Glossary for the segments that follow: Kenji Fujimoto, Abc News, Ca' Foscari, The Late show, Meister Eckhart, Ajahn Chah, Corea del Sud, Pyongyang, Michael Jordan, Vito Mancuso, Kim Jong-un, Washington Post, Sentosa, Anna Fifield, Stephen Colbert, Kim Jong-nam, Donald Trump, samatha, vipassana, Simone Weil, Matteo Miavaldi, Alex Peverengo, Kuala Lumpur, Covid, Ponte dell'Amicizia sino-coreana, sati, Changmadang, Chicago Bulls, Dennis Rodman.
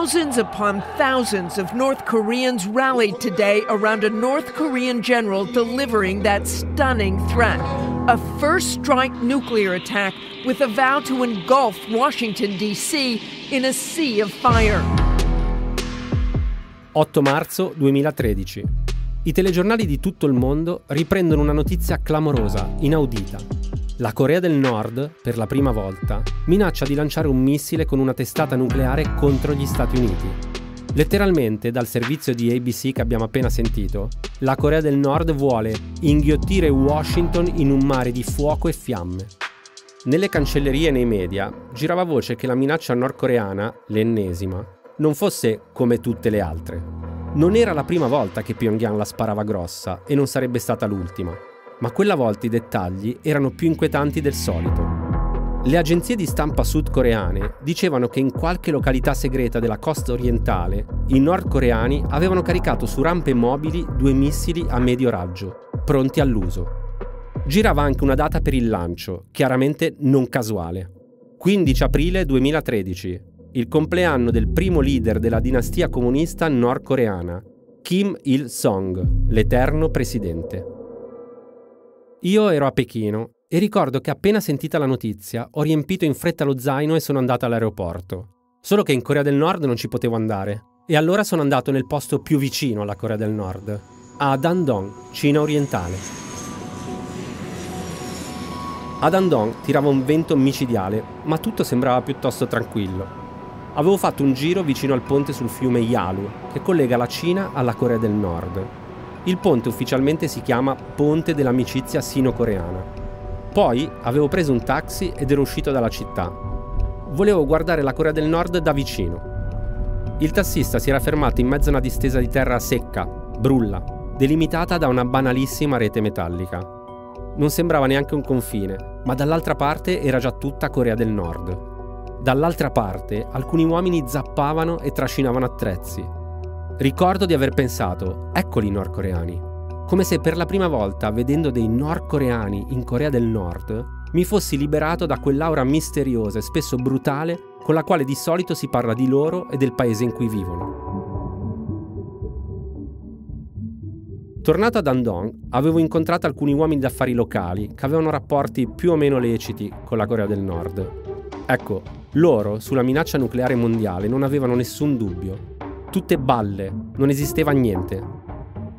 Thousands upon thousands of North Koreans rallied today around a North Korean general delivering that stunning threat, a first-strike nuclear attack with a vow to engulf Washington, D.C. in a sea of fire. 8 marzo 2013. I telegiornali di tutto il mondo riprendono una notizia clamorosa, inaudita. La Corea del Nord, per la prima volta, minaccia di lanciare un missile con una testata nucleare contro gli Stati Uniti. Letteralmente, dal servizio di ABC che abbiamo appena sentito, la Corea del Nord vuole inghiottire Washington in un mare di fuoco e fiamme. Nelle cancellerie e nei media girava voce che la minaccia nordcoreana, l'ennesima, non fosse come tutte le altre. Non era la prima volta che Pyongyang la sparava grossa e non sarebbe stata l'ultima. Ma quella volta i dettagli erano più inquietanti del solito. Le agenzie di stampa sudcoreane dicevano che in qualche località segreta della costa orientale i nordcoreani avevano caricato su rampe mobili 2 missili a medio raggio, pronti all'uso. Girava anche una data per il lancio, chiaramente non casuale. 15 aprile 2013, il compleanno del primo leader della dinastia comunista nordcoreana, Kim Il-sung, l'eterno presidente. Io ero a Pechino e ricordo che appena sentita la notizia ho riempito in fretta lo zaino e sono andata all'aeroporto. Solo che in Corea del Nord non ci potevo andare e allora sono andato nel posto più vicino alla Corea del Nord, a Dandong, Cina orientale. A Dandong tirava un vento micidiale, ma tutto sembrava piuttosto tranquillo. Avevo fatto un giro vicino al ponte sul fiume Yalu, che collega la Cina alla Corea del Nord. Il ponte ufficialmente si chiama Ponte dell'Amicizia sino-coreana. Poi avevo preso un taxi ed ero uscito dalla città. Volevo guardare la Corea del Nord da vicino. Il tassista si era fermato in mezzo a una distesa di terra secca, brulla, delimitata da una banalissima rete metallica. Non sembrava neanche un confine, ma dall'altra parte era già tutta Corea del Nord. Dall'altra parte alcuni uomini zappavano e trascinavano attrezzi. Ricordo di aver pensato, eccoli i nordcoreani, come se per la prima volta, vedendo dei nordcoreani in Corea del Nord, mi fossi liberato da quell'aura misteriosa e spesso brutale con la quale di solito si parla di loro e del paese in cui vivono. Tornato a Dandong, avevo incontrato alcuni uomini d'affari locali che avevano rapporti più o meno leciti con la Corea del Nord. Ecco, loro sulla minaccia nucleare mondiale non avevano nessun dubbio. Tutte balle, non esisteva niente.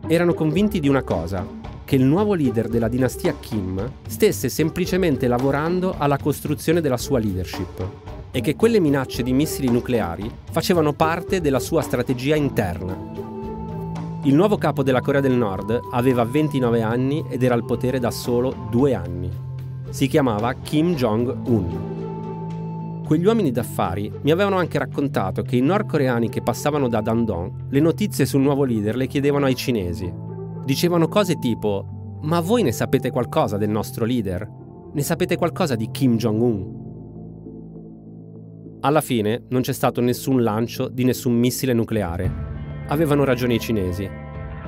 Erano convinti di una cosa, che il nuovo leader della dinastia Kim stesse semplicemente lavorando alla costruzione della sua leadership e che quelle minacce di missili nucleari facevano parte della sua strategia interna. Il nuovo capo della Corea del Nord aveva 29 anni ed era al potere da solo 2 anni. Si chiamava Kim Jong-un. Quegli uomini d'affari mi avevano anche raccontato che i nordcoreani che passavano da Dandong le notizie sul nuovo leader le chiedevano ai cinesi. Dicevano cose tipo «Ma voi ne sapete qualcosa del nostro leader? Ne sapete qualcosa di Kim Jong-un?» Alla fine non c'è stato nessun lancio di nessun missile nucleare. Avevano ragione i cinesi.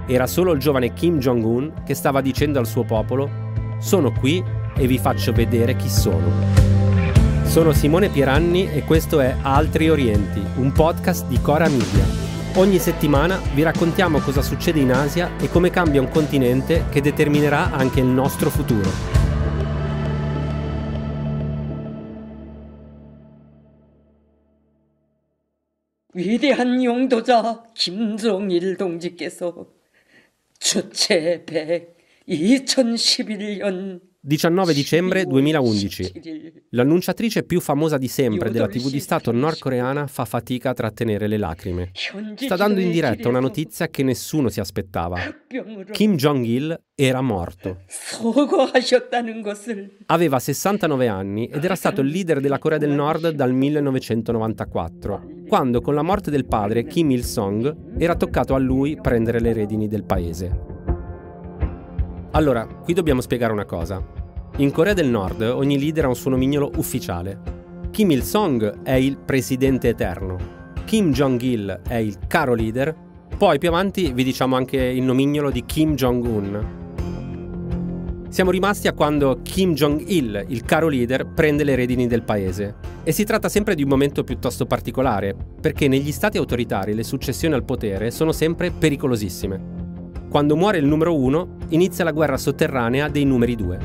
Era solo il giovane Kim Jong-un che stava dicendo al suo popolo «Sono qui e vi faccio vedere chi sono». Sono Simone Pieranni e questo è Altri Orienti, un podcast di Chora Media. Ogni settimana vi raccontiamo cosa succede in Asia e come cambia un continente che determinerà anche il nostro futuro. 위대한 용도자 김정일 동지께서 주체 2011년 19 dicembre 2011. L'annunciatrice più famosa di sempre della TV di Stato nordcoreana fa fatica a trattenere le lacrime. Sta dando in diretta una notizia che nessuno si aspettava. Kim Jong-il era morto. Aveva 69 anni ed era stato il leader della Corea del Nord dal 1994, quando con la morte del padre Kim Il-sung era toccato a lui prendere le redini del paese. Allora, qui dobbiamo spiegare una cosa. In Corea del Nord ogni leader ha un suo nomignolo ufficiale. Kim Il-sung è il presidente eterno, Kim Jong-il è il caro leader, poi più avanti vi diciamo anche il nomignolo di Kim Jong-un. Siamo rimasti a quando Kim Jong-il, il caro leader, prende le redini del paese. E si tratta sempre di un momento piuttosto particolare, perché negli stati autoritari le successioni al potere sono sempre pericolosissime. Quando muore il numero 1, inizia la guerra sotterranea dei numeri 2.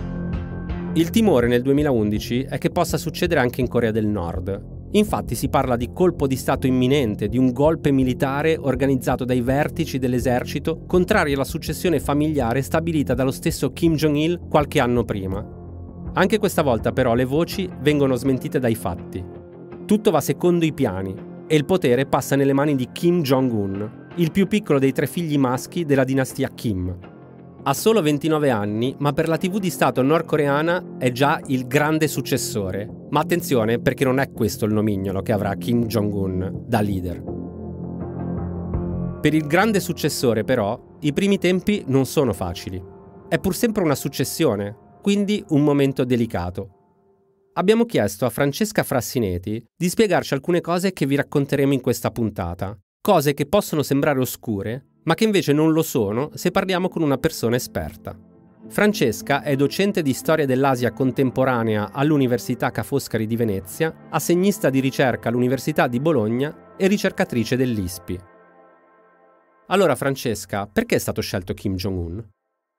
Il timore nel 2011 è che possa succedere anche in Corea del Nord. Infatti si parla di colpo di stato imminente, di un golpe militare organizzato dai vertici dell'esercito, contrario alla successione familiare stabilita dallo stesso Kim Jong-il qualche anno prima. Anche questa volta però le voci vengono smentite dai fatti. Tutto va secondo i piani e il potere passa nelle mani di Kim Jong-un, il più piccolo dei 3 figli maschi della dinastia Kim. Ha solo 29 anni, ma per la TV di Stato nordcoreana è già il grande successore. Ma attenzione, perché non è questo il nomignolo che avrà Kim Jong-un da leader. Per il grande successore, però, i primi tempi non sono facili. È pur sempre una successione, quindi un momento delicato. Abbiamo chiesto a Francesca Frassinetti di spiegarci alcune cose che vi racconteremo in questa puntata, cose che possono sembrare oscure, ma che invece non lo sono se parliamo con una persona esperta. Francesca è docente di Storia dell'Asia Contemporanea all'Università Ca' Foscari di Venezia, assegnista di ricerca all'Università di Bologna e ricercatrice dell'ISPI. Allora Francesca, perché è stato scelto Kim Jong-un?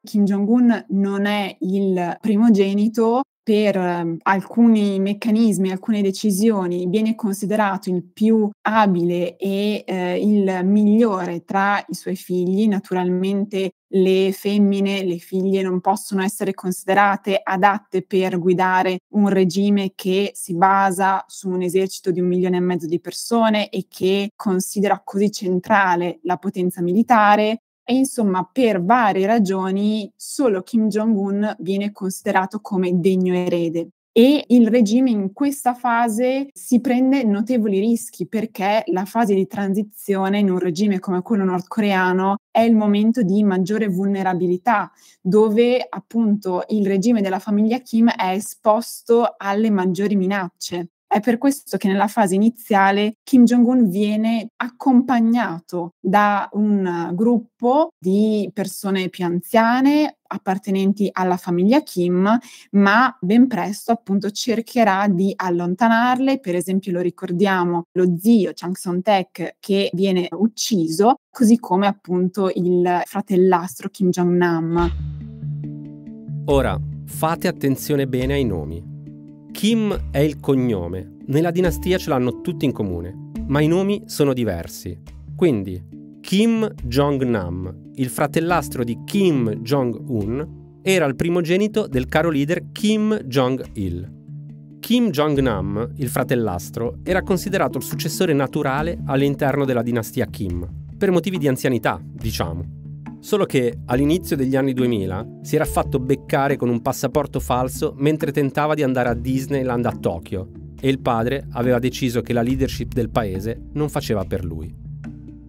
Kim Jong-un non è il primogenito. Per alcuni meccanismi, alcune decisioni, viene considerato il più abile e il migliore tra i suoi figli. Naturalmente le femmine, le figlie non possono essere considerate adatte per guidare un regime che si basa su un esercito di 1,5 milioni di persone e che considera così centrale la potenza militare. E insomma, per varie ragioni, solo Kim Jong-un viene considerato come degno erede. E il regime in questa fase si prende notevoli rischi, perché la fase di transizione in un regime come quello nordcoreano è il momento di maggiore vulnerabilità, dove appunto il regime della famiglia Kim è esposto alle maggiori minacce. È per questo che nella fase iniziale Kim Jong-un viene accompagnato da un gruppo di persone più anziane appartenenti alla famiglia Kim, ma ben presto appunto cercherà di allontanarle. Per esempio lo ricordiamo lo zio Chang Son-taek, che viene ucciso, così come appunto il fratellastro Kim Jong-nam. Ora, fate attenzione bene ai nomi. Kim è il cognome, nella dinastia ce l'hanno tutti in comune, ma i nomi sono diversi. Quindi, Kim Jong-nam, il fratellastro di Kim Jong-un, era il primogenito del caro leader Kim Jong-il. Kim Jong-nam, il fratellastro, era considerato il successore naturale all'interno della dinastia Kim, per motivi di anzianità, diciamo. Solo che all'inizio degli anni 2000 si era fatto beccare con un passaporto falso mentre tentava di andare a Disneyland a Tokyo e il padre aveva deciso che la leadership del paese non faceva per lui.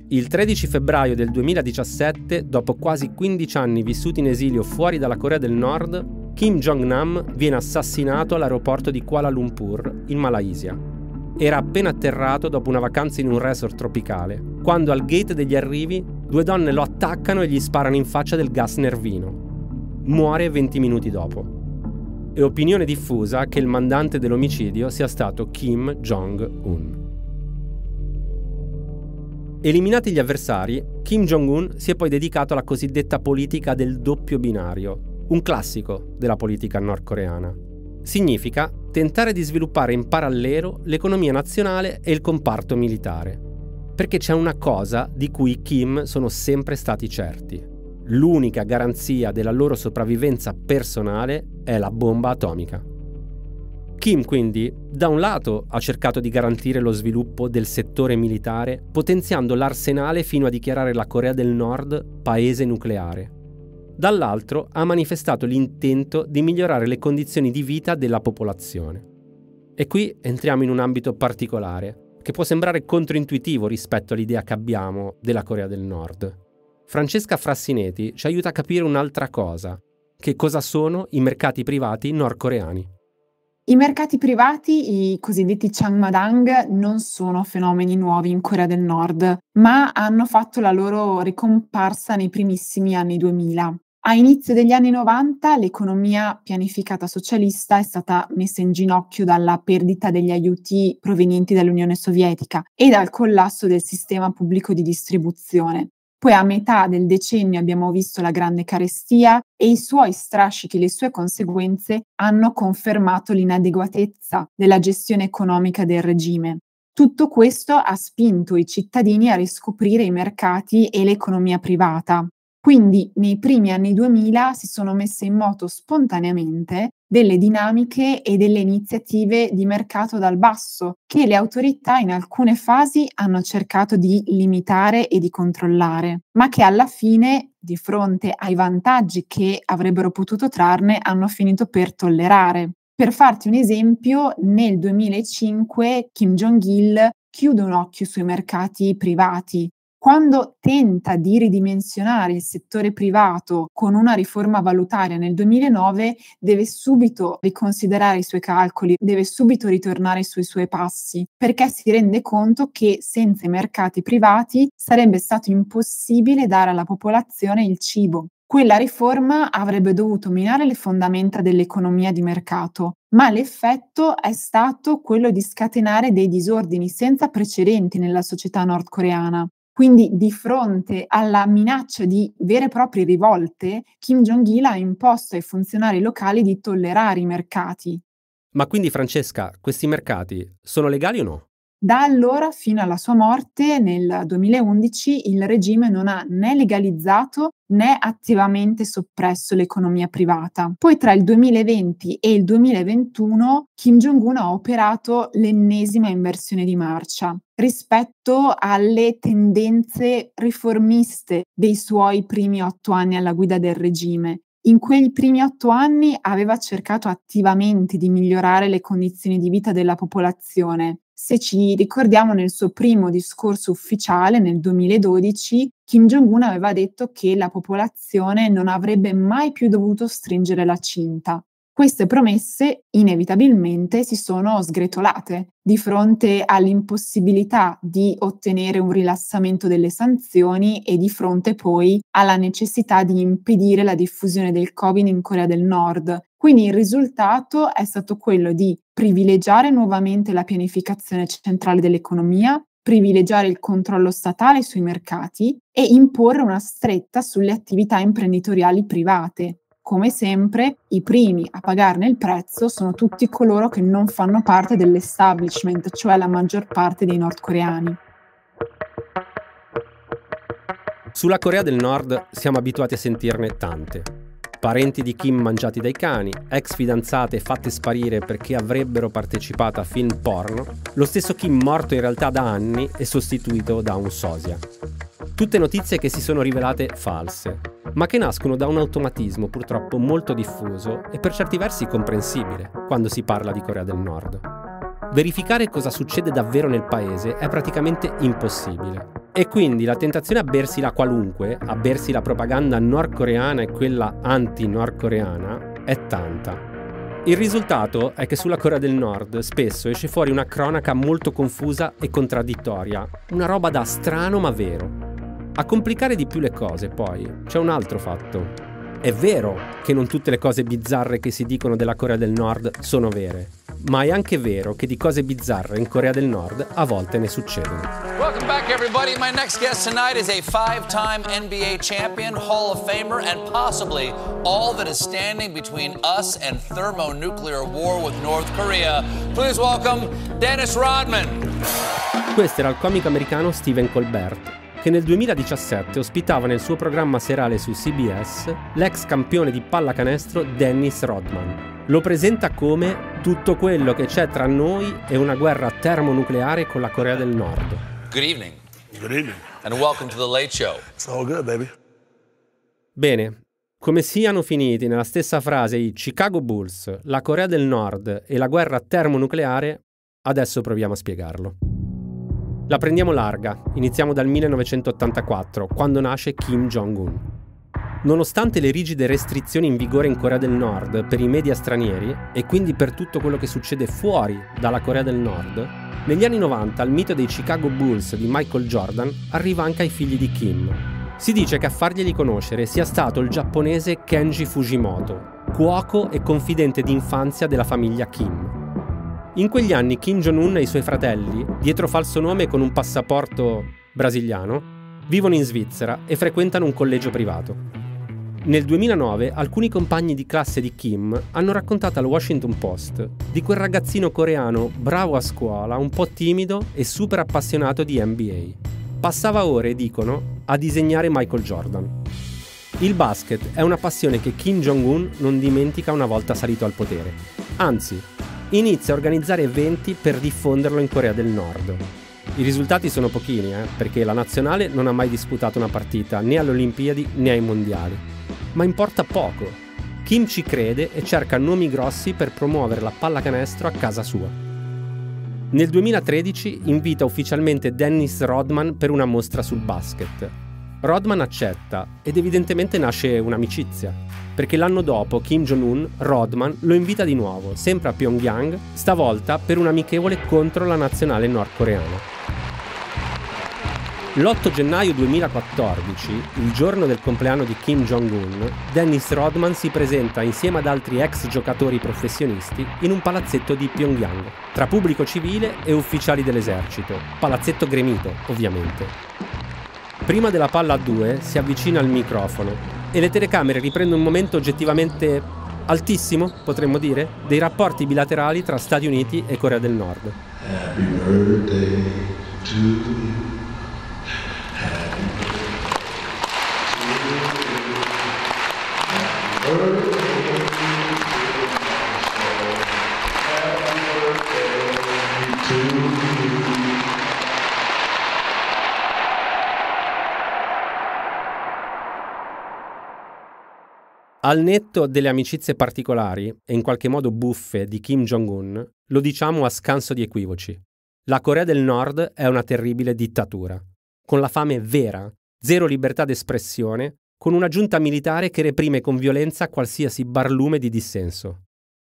Il 13 febbraio del 2017, dopo quasi 15 anni vissuti in esilio fuori dalla Corea del Nord, Kim Jong-nam viene assassinato all'aeroporto di Kuala Lumpur, in Malaysia. Era appena atterrato dopo una vacanza in un resort tropicale, quando al gate degli arrivi 2 donne lo attaccano e gli sparano in faccia del gas nervino. Muore 20 minuti dopo. È opinione diffusa che il mandante dell'omicidio sia stato Kim Jong-un. Eliminati gli avversari, Kim Jong-un si è poi dedicato alla cosiddetta politica del doppio binario, un classico della politica nordcoreana. Significa tentare di sviluppare in parallelo l'economia nazionale e il comparto militare. Perché c'è una cosa di cui i Kim sono sempre stati certi. L'unica garanzia della loro sopravvivenza personale è la bomba atomica. Kim quindi, da un lato, ha cercato di garantire lo sviluppo del settore militare, potenziando l'arsenale fino a dichiarare la Corea del Nord paese nucleare. Dall'altro, ha manifestato l'intento di migliorare le condizioni di vita della popolazione. E qui entriamo in un ambito particolare, che può sembrare controintuitivo rispetto all'idea che abbiamo della Corea del Nord. Francesca Frassinetti ci aiuta a capire un'altra cosa, che cosa sono i mercati privati nordcoreani. I mercati privati, i cosiddetti Changmadang, non sono fenomeni nuovi in Corea del Nord, ma hanno fatto la loro ricomparsa nei primissimi anni 2000. A inizio degli anni 90 l'economia pianificata socialista è stata messa in ginocchio dalla perdita degli aiuti provenienti dall'Unione Sovietica e dal collasso del sistema pubblico di distribuzione. Poi a metà del decennio abbiamo visto la grande carestia e i suoi strascichi, le sue conseguenze hanno confermato l'inadeguatezza della gestione economica del regime. Tutto questo ha spinto i cittadini a riscoprire i mercati e l'economia privata. Quindi nei primi anni 2000 si sono messe in moto spontaneamente delle dinamiche e delle iniziative di mercato dal basso che le autorità in alcune fasi hanno cercato di limitare e di controllare, ma che alla fine, di fronte ai vantaggi che avrebbero potuto trarne, hanno finito per tollerare. Per farti un esempio, nel 2005 Kim Jong-il chiude un occhio sui mercati privati. Quando tenta di ridimensionare il settore privato con una riforma valutaria nel 2009, deve subito riconsiderare i suoi calcoli, deve subito ritornare sui suoi passi, perché si rende conto che senza i mercati privati sarebbe stato impossibile dare alla popolazione il cibo. Quella riforma avrebbe dovuto minare le fondamenta dell'economia di mercato, ma l'effetto è stato quello di scatenare dei disordini senza precedenti nella società nordcoreana. Quindi di fronte alla minaccia di vere e proprie rivolte, Kim Jong-il ha imposto ai funzionari locali di tollerare i mercati. Ma quindi Francesca, questi mercati sono legali o no? Da allora fino alla sua morte nel 2011 il regime non ha né legalizzato né attivamente soppresso l'economia privata. Poi tra il 2020 e il 2021 Kim Jong-un ha operato l'ennesima inversione di marcia rispetto alle tendenze riformiste dei suoi primi 8 anni alla guida del regime. In quei primi 8 anni aveva cercato attivamente di migliorare le condizioni di vita della popolazione. Se ci ricordiamo, nel suo primo discorso ufficiale nel 2012, Kim Jong-un aveva detto che la popolazione non avrebbe mai più dovuto stringere la cinta. Queste promesse inevitabilmente si sono sgretolate di fronte all'impossibilità di ottenere un rilassamento delle sanzioni e di fronte poi alla necessità di impedire la diffusione del Covid in Corea del Nord. Quindi il risultato è stato quello di privilegiare nuovamente la pianificazione centrale dell'economia, privilegiare il controllo statale sui mercati e imporre una stretta sulle attività imprenditoriali private. Come sempre, i primi a pagarne il prezzo sono tutti coloro che non fanno parte dell'establishment, cioè la maggior parte dei nordcoreani. Sulla Corea del Nord siamo abituati a sentirne tante. Parenti di Kim mangiati dai cani, ex fidanzate fatte sparire perché avrebbero partecipato a film porno, lo stesso Kim morto in realtà da anni e sostituito da un sosia. Tutte notizie che si sono rivelate false, ma che nascono da un automatismo purtroppo molto diffuso e per certi versi comprensibile quando si parla di Corea del Nord. Verificare cosa succede davvero nel paese è praticamente impossibile e quindi la tentazione a bersela qualunque, a bersi la propaganda nordcoreana e quella anti-nordcoreana, è tanta. Il risultato è che sulla Corea del Nord spesso esce fuori una cronaca molto confusa e contraddittoria, una roba da strano ma vero. A complicare di più le cose, poi, c'è un altro fatto. È vero che non tutte le cose bizzarre che si dicono della Corea del Nord sono vere, ma è anche vero che di cose bizzarre in Corea del Nord a volte ne succedono. Welcome back everybody. My next guest tonight is a 5-time NBA champion, Hall of Famer and possibly all that is standing between us and thermonuclear war with North Korea. Please welcome Dennis Rodman. Questo era il comico americano Stephen Colbert, che nel 2017 ospitava nel suo programma serale su CBS l'ex campione di pallacanestro Dennis Rodman. Lo presenta come tutto quello che c'è tra noi e una guerra termonucleare con la Corea del Nord. Good evening. Good evening. And welcome to the Late Show. It's all good, baby. Bene, come siano finiti nella stessa frase i Chicago Bulls, la Corea del Nord e la guerra termonucleare, adesso proviamo a spiegarlo. La prendiamo larga, iniziamo dal 1984, quando nasce Kim Jong-un. Nonostante le rigide restrizioni in vigore in Corea del Nord per i media stranieri e quindi per tutto quello che succede fuori dalla Corea del Nord, negli anni 90 il mito dei Chicago Bulls di Michael Jordan arriva anche ai figli di Kim. Si dice che a farglieli conoscere sia stato il giapponese Kenji Fujimoto, cuoco e confidente d'infanzia della famiglia Kim. In quegli anni Kim Jong-un e i suoi fratelli, dietro falso nome e con un passaporto brasiliano, vivono in Svizzera e frequentano un collegio privato. Nel 2009 alcuni compagni di classe di Kim hanno raccontato al Washington Post di quel ragazzino coreano bravo a scuola, un po' timido e super appassionato di NBA. Passava ore, dicono, a disegnare Michael Jordan. Il basket è una passione che Kim Jong-un non dimentica una volta salito al potere. Anzi, inizia a organizzare eventi per diffonderlo in Corea del Nord. I risultati sono pochini, perché la nazionale non ha mai disputato una partita né alle Olimpiadi né ai Mondiali. Ma importa poco. Kim ci crede e cerca nomi grossi per promuovere la pallacanestro a casa sua. Nel 2013 invita ufficialmente Dennis Rodman per una mostra sul basket. Rodman accetta ed evidentemente nasce un'amicizia, perché l'anno dopo Kim Jong-un, Rodman, lo invita di nuovo, sempre a Pyongyang, stavolta per un amichevole contro la nazionale nordcoreana. L'8 gennaio 2014, il giorno del compleanno di Kim Jong-un, Dennis Rodman si presenta insieme ad altri ex giocatori professionisti in un palazzetto di Pyongyang, tra pubblico civile e ufficiali dell'esercito, palazzetto gremito, ovviamente. Prima della palla a due si avvicina al microfono e le telecamere riprendono un momento oggettivamente altissimo, potremmo dire, dei rapporti bilaterali tra Stati Uniti e Corea del Nord. Happy birthday to you. Al netto delle amicizie particolari e in qualche modo buffe di Kim Jong-un, lo diciamo a scanso di equivoci. La Corea del Nord è una terribile dittatura, con la fame vera, zero libertà d'espressione, con una giunta militare che reprime con violenza qualsiasi barlume di dissenso.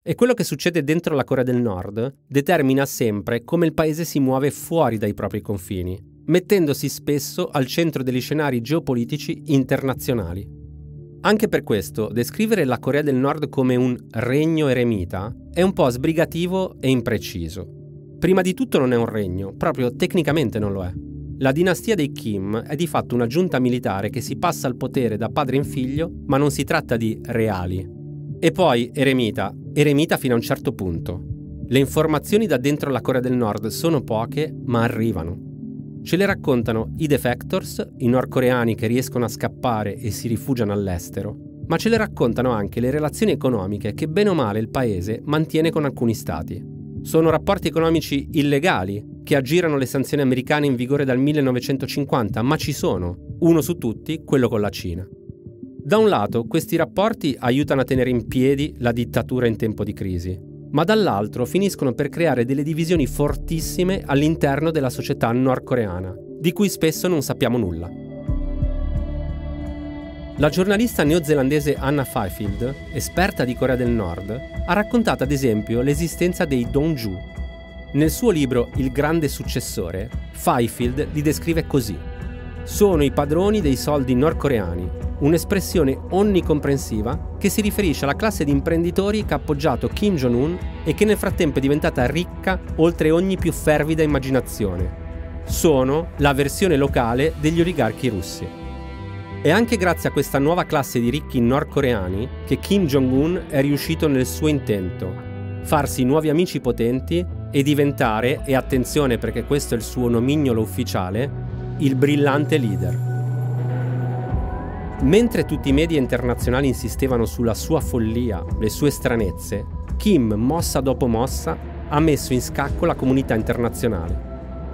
E quello che succede dentro la Corea del Nord determina sempre come il paese si muove fuori dai propri confini, mettendosi spesso al centro degli scenari geopolitici internazionali. Anche per questo, descrivere la Corea del Nord come un regno eremita è un po' sbrigativo e impreciso. Prima di tutto non è un regno, proprio tecnicamente non lo è. La dinastia dei Kim è di fatto una giunta militare che si passa al potere da padre in figlio, ma non si tratta di reali. E poi eremita fino a un certo punto. Le informazioni da dentro la Corea del Nord sono poche, ma arrivano. Ce le raccontano i defectors, i nordcoreani che riescono a scappare e si rifugiano all'estero, ma ce le raccontano anche le relazioni economiche che bene o male il paese mantiene con alcuni stati. Sono rapporti economici illegali, che aggirano le sanzioni americane in vigore dal 1950, ma ci sono, uno su tutti, quello con la Cina. Da un lato, questi rapporti aiutano a tenere in piedi la dittatura in tempo di crisi, ma dall'altro finiscono per creare delle divisioni fortissime all'interno della società nordcoreana, di cui spesso non sappiamo nulla. La giornalista neozelandese Anna Fifield, esperta di Corea del Nord, ha raccontato ad esempio l'esistenza dei Dongju. Nel suo libro Il grande successore, Fifield li descrive così. Sono i padroni dei soldi nordcoreani, un'espressione onnicomprensiva che si riferisce alla classe di imprenditori che ha appoggiato Kim Jong-un e che nel frattempo è diventata ricca oltre ogni più fervida immaginazione. Sono la versione locale degli oligarchi russi. È anche grazie a questa nuova classe di ricchi nordcoreani che Kim Jong-un è riuscito nel suo intento, farsi nuovi amici potenti e diventare, e attenzione perché questo è il suo nomignolo ufficiale, il brillante leader. Mentre tutti i media internazionali insistevano sulla sua follia, le sue stranezze, Kim, mossa dopo mossa, ha messo in scacco la comunità internazionale.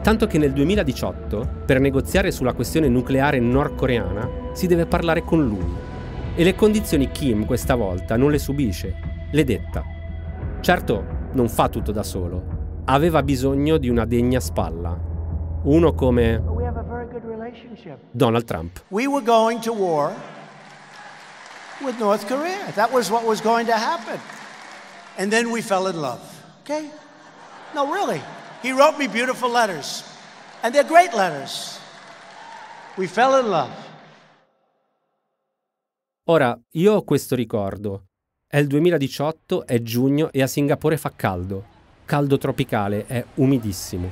Tanto che nel 2018, per negoziare sulla questione nucleare nordcoreana, si deve parlare con lui. E le condizioni Kim questa volta non le subisce, le detta. Certo, non fa tutto da solo. Aveva bisogno di una degna spalla. Uno come Donald Trump. We were going to war with North Korea. That was what was going to happen. And then we fell in love. Okay? No, really. He wrote me beautiful letters. And they're great letters. We fell in love. Ora, io ho questo ricordo. È il 2018, è giugno e a Singapore fa caldo. Caldo tropicale, è umidissimo.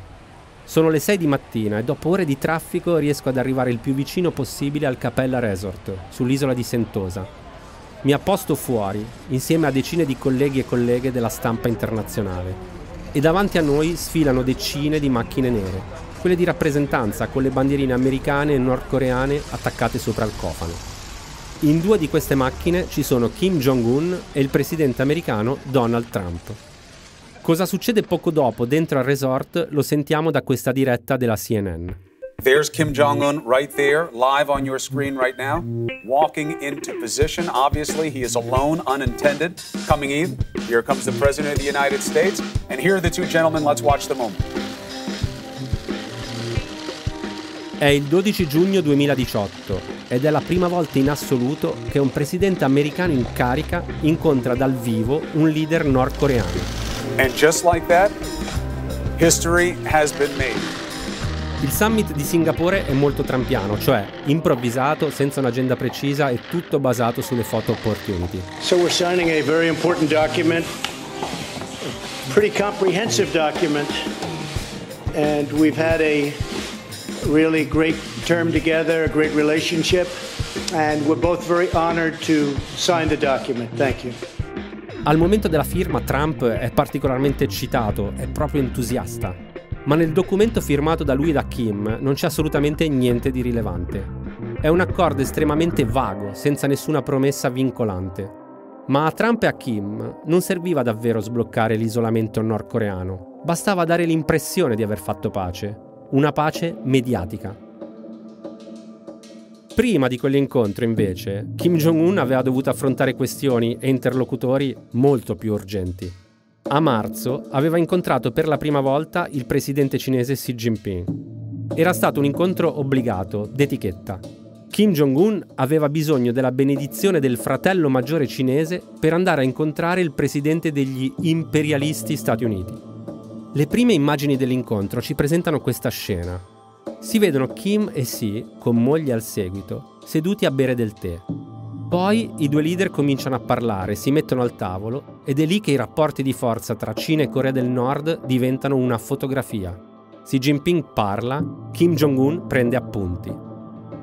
Sono le 6 di mattina e dopo ore di traffico riesco ad arrivare il più vicino possibile al Capella Resort, sull'isola di Sentosa. Mi apposto fuori, insieme a decine di colleghi e colleghe della stampa internazionale. E davanti a noi sfilano decine di macchine nere, quelle di rappresentanza con le bandierine americane e nordcoreane attaccate sopra il cofano. In due di queste macchine ci sono Kim Jong-un e il presidente americano Donald Trump. Cosa succede poco dopo dentro al resort lo sentiamo da questa diretta della CNN. There's Kim Jong-un right there, live on your screen right now, walking into position. Obviously, he is alone, unintended, coming in. Here comes the President of the United States. And here are the two gentlemen. Let's watch the moment. È il 12 giugno 2018 ed è la prima volta in assoluto che un presidente americano in carica incontra dal vivo un leader nordcoreano. And just like that, history has been made. Il summit di Singapore è molto trampiano, cioè improvvisato, senza un'agenda precisa e tutto basato sulle photo opportunity. So we're signing a very important document, a pretty comprehensive document, and we've had a really great term together, a great relationship, and we're both very honored to sign the document. Thank you. Al momento della firma Trump è particolarmente eccitato, è proprio entusiasta. Ma nel documento firmato da lui e da Kim non c'è assolutamente niente di rilevante. È un accordo estremamente vago, senza nessuna promessa vincolante. Ma a Trump e a Kim non serviva davvero sbloccare l'isolamento nordcoreano. Bastava dare l'impressione di aver fatto pace. Una pace mediatica. Prima di quell'incontro, invece, Kim Jong-un aveva dovuto affrontare questioni e interlocutori molto più urgenti. A marzo aveva incontrato per la prima volta il presidente cinese Xi Jinping. Era stato un incontro obbligato, d'etichetta. Kim Jong-un aveva bisogno della benedizione del fratello maggiore cinese per andare a incontrare il presidente degli imperialisti Stati Uniti. Le prime immagini dell'incontro ci presentano questa scena. Si vedono Kim e Xi, con moglie al seguito, seduti a bere del tè. Poi i due leader cominciano a parlare, si mettono al tavolo ed è lì che i rapporti di forza tra Cina e Corea del Nord diventano una fotografia. Xi Jinping parla, Kim Jong-un prende appunti.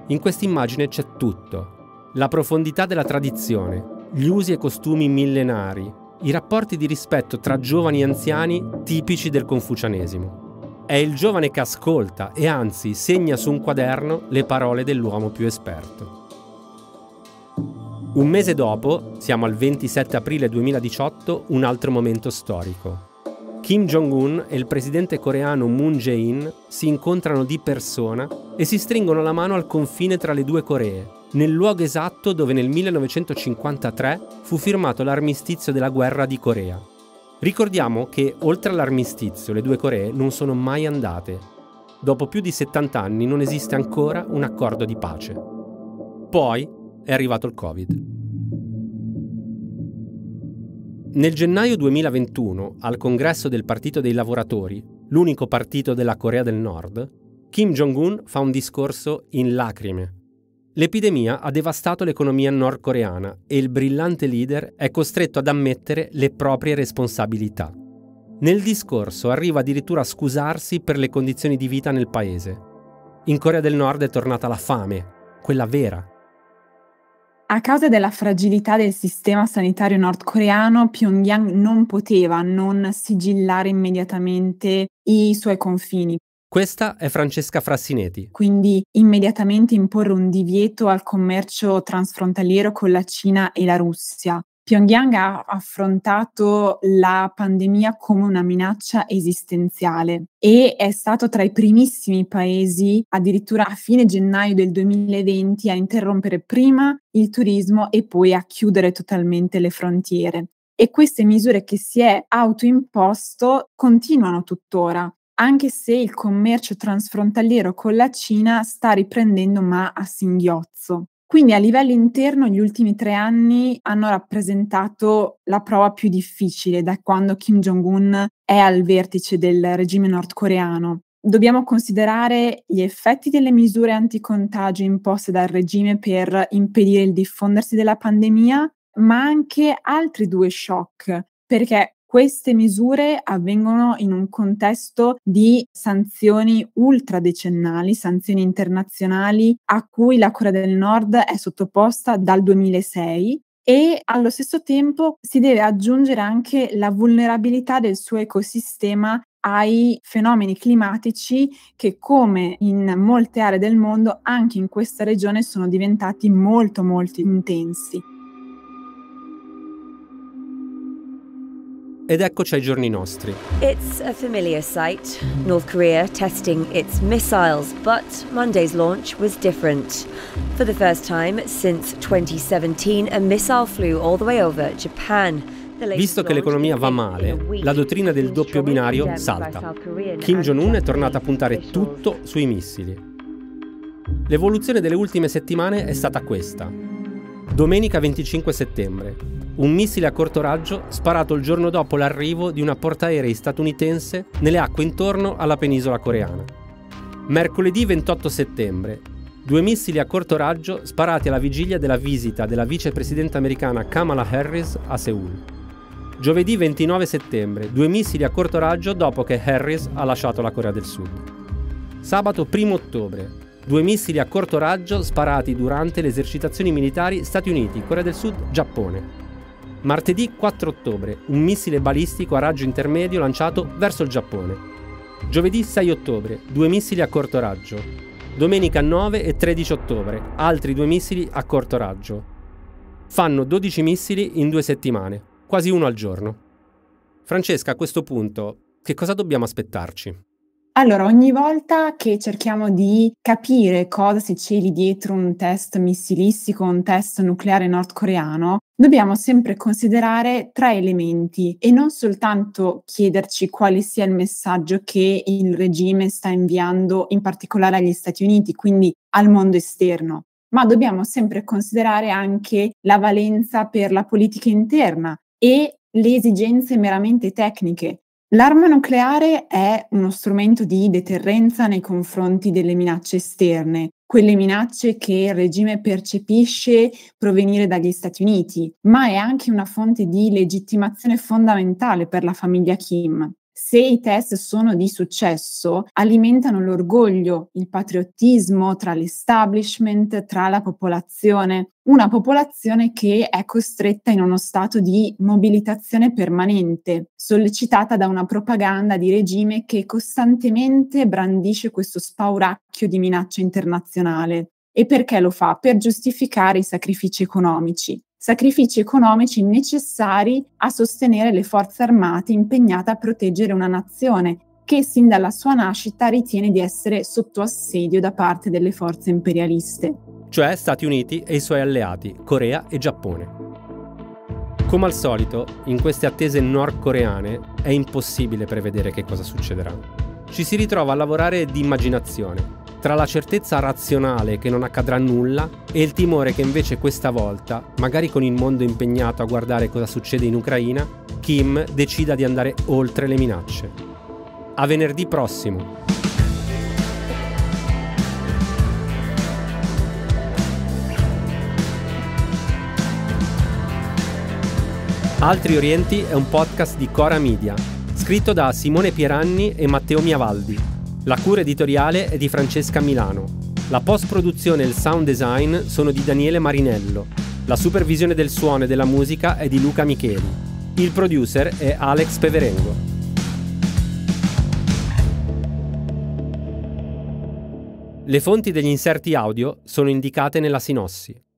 In questa immagine c'è tutto. La profondità della tradizione, gli usi e costumi millenari, i rapporti di rispetto tra giovani e anziani tipici del confucianesimo. È il giovane che ascolta e anzi segna su un quaderno le parole dell'uomo più esperto. Un mese dopo, siamo al 27 aprile 2018, un altro momento storico. Kim Jong-un e il presidente coreano Moon Jae-in si incontrano di persona e si stringono la mano al confine tra le due Coree, nel luogo esatto dove nel 1953 fu firmato l'armistizio della guerra di Corea. Ricordiamo che, oltre all'armistizio, le due Coree non sono mai andate. Dopo più di 70 anni non esiste ancora un accordo di pace. Poi, è arrivato il Covid. Nel gennaio 2021, al congresso del Partito dei Lavoratori, l'unico partito della Corea del Nord, Kim Jong-un fa un discorso in lacrime. L'epidemia ha devastato l'economia nordcoreana e il brillante leader è costretto ad ammettere le proprie responsabilità. Nel discorso arriva addirittura a scusarsi per le condizioni di vita nel paese. In Corea del Nord è tornata la fame, quella vera. A causa della fragilità del sistema sanitario nordcoreano, Pyongyang non poteva non sigillare immediatamente i suoi confini. Questa è Francesca Frassinetti. Quindi immediatamente imporre un divieto al commercio transfrontaliero con la Cina e la Russia. Pyongyang ha affrontato la pandemia come una minaccia esistenziale e è stato tra i primissimi paesi, addirittura a fine gennaio del 2020, a interrompere prima il turismo e poi a chiudere totalmente le frontiere. E queste misure che si è autoimposto continuano tuttora, anche se il commercio transfrontaliero con la Cina sta riprendendo ma a singhiozzo. Quindi a livello interno gli ultimi 3 anni hanno rappresentato la prova più difficile da quando Kim Jong-un è al vertice del regime nordcoreano. Dobbiamo considerare gli effetti delle misure anticontagio imposte dal regime per impedire il diffondersi della pandemia, ma anche altri due shock, perché queste misure avvengono in un contesto di sanzioni ultradecennali, sanzioni internazionali a cui la Corea del Nord è sottoposta dal 2006 e allo stesso tempo si deve aggiungere anche la vulnerabilità del suo ecosistema ai fenomeni climatici che, come in molte aree del mondo, anche in questa regione sono diventati molto molto intensi. Ed eccoci ai giorni nostri. It's a familiar sight. North Korea testing its missiles, but Monday's launch was different. For the first time since 2017, a missile flew all the way over Japan. Visto che l'economia va male, la dottrina del doppio binario salta. Kim Jong-un è tornato a puntare tutto sui missili. L'evoluzione delle ultime settimane è stata questa. Domenica 25 settembre, un missile a corto raggio sparato il giorno dopo l'arrivo di una portaerei statunitense nelle acque intorno alla penisola coreana. Mercoledì 28 settembre, due missili a corto raggio sparati alla vigilia della visita della vicepresidente americana Kamala Harris a Seul. Giovedì 29 settembre, due missili a corto raggio dopo che Harris ha lasciato la Corea del Sud. Sabato 1 ottobre, due missili a corto raggio sparati durante le esercitazioni militari Stati Uniti, Corea del Sud, Giappone. Martedì 4 ottobre, un missile balistico a raggio intermedio lanciato verso il Giappone. Giovedì 6 ottobre, due missili a corto raggio. Domenica 9 e 13 ottobre, altri due missili a corto raggio. Fanno 12 missili in 2 settimane. Quasi uno al giorno. Francesca, a questo punto, che cosa dobbiamo aspettarci? Allora, ogni volta che cerchiamo di capire cosa si celi dietro un test missilistico, un test nucleare nordcoreano, dobbiamo sempre considerare 3 elementi e non soltanto chiederci quale sia il messaggio che il regime sta inviando, in particolare agli Stati Uniti, quindi al mondo esterno, ma dobbiamo sempre considerare anche la valenza per la politica interna e le esigenze meramente tecniche. L'arma nucleare è uno strumento di deterrenza nei confronti delle minacce esterne, quelle minacce che il regime percepisce provenire dagli Stati Uniti, ma è anche una fonte di legittimazione fondamentale per la famiglia Kim. Se i test sono di successo, alimentano l'orgoglio, il patriottismo tra l'establishment, tra la popolazione. Una popolazione che è costretta in uno stato di mobilitazione permanente, sollecitata da una propaganda di regime che costantemente brandisce questo spauracchio di minaccia internazionale. E perché lo fa? Per giustificare i sacrifici economici necessari a sostenere le forze armate impegnate a proteggere una nazione che sin dalla sua nascita ritiene di essere sotto assedio da parte delle forze imperialiste. Cioè Stati Uniti e i suoi alleati, Corea e Giappone. Come al solito, in queste attese nordcoreane è impossibile prevedere che cosa succederà. Ci si ritrova a lavorare di immaginazione, tra la certezza razionale che non accadrà nulla e il timore che invece questa volta, magari con il mondo impegnato a guardare cosa succede in Ucraina, Kim decida di andare oltre le minacce. A venerdì prossimo! Altri Orienti è un podcast di Chora Media, scritto da Simone Pieranni e Matteo Miavaldi. La cura editoriale è di Francesca Milano. La post-produzione e il sound design sono di Daniele Marinello. La supervisione del suono e della musica è di Luca Micheli. Il producer è Alex Peverengo. Le fonti degli inserti audio sono indicate nella sinossi.